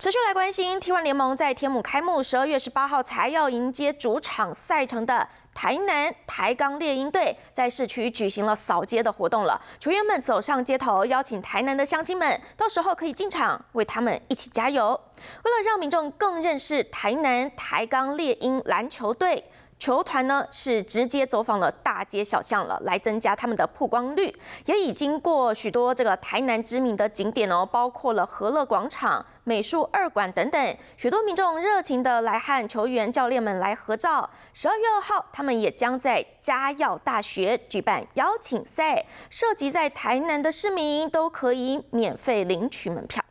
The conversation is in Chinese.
持续来关心 T1 联盟在天母开幕，12月18号才要迎接主场赛程的台南台钢猎鹰队，在市区举行了扫街的活动了。球员们走上街头，邀请台南的乡亲们，到时候可以进场为他们一起加油。为了让民众更认识台南台钢猎鹰篮球队。 球团呢是直接走访了大街小巷了，来增加他们的曝光率，也已经过许多这个台南知名的景点哦，包括了和乐广场、美术二馆等等。许多民众热情的来和球员、教练们来合照。12月2号，他们也将在嘉药大学举办邀请赛，涉及在台南的市民都可以免费领取门票。